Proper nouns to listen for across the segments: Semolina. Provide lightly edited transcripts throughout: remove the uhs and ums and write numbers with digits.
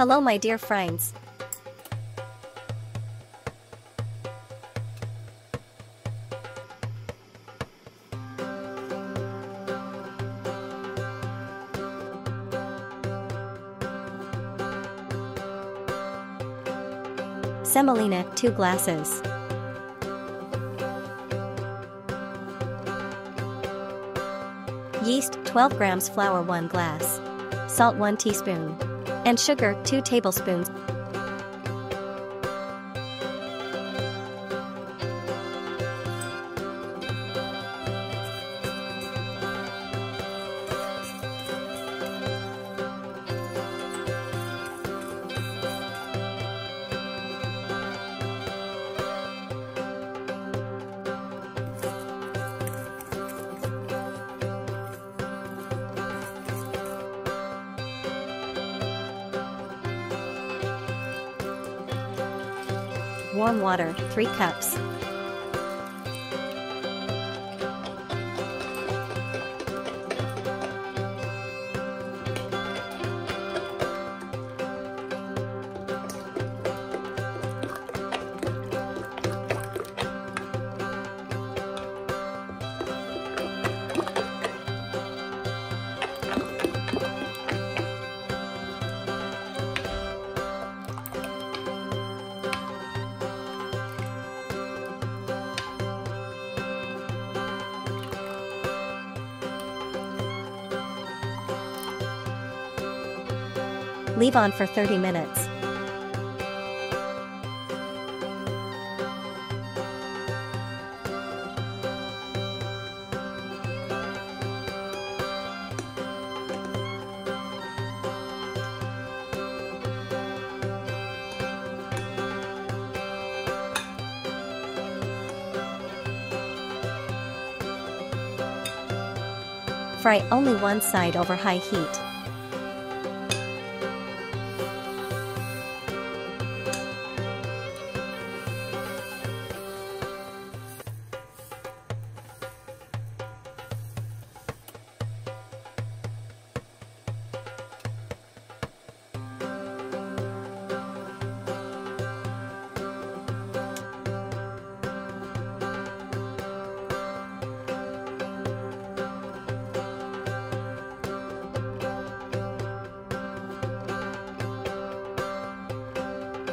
Hello my dear friends. Semolina, 2 glasses. Yeast, 12 grams. Flour, 1 glass. Salt, 1 teaspoon. And sugar, 2 tablespoons. Warm water, 3 cups. Leave on for 30 minutes. Fry only one side over high heat.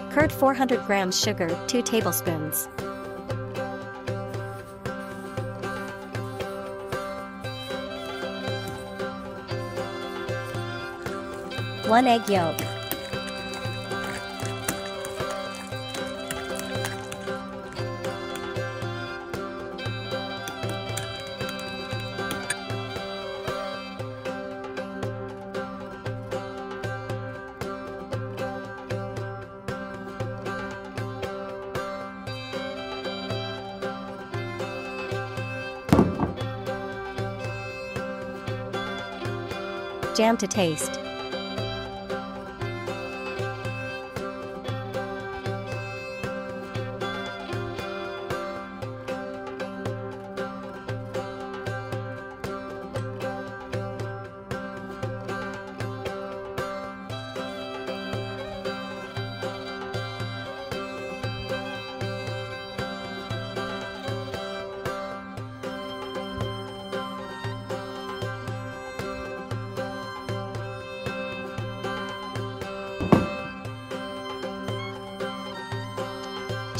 Curd, 400 grams. Sugar, 2 tablespoons. One egg yolk. Jam to taste.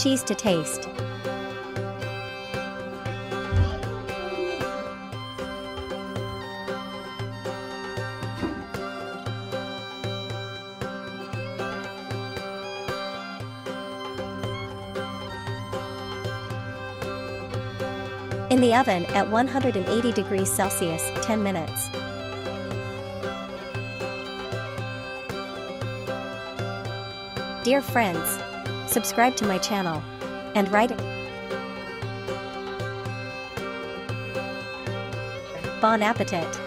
Cheese to taste. In the oven at 180 degrees Celsius, 10 minutes. Dear friends, subscribe to my channel and write Bon Appetit.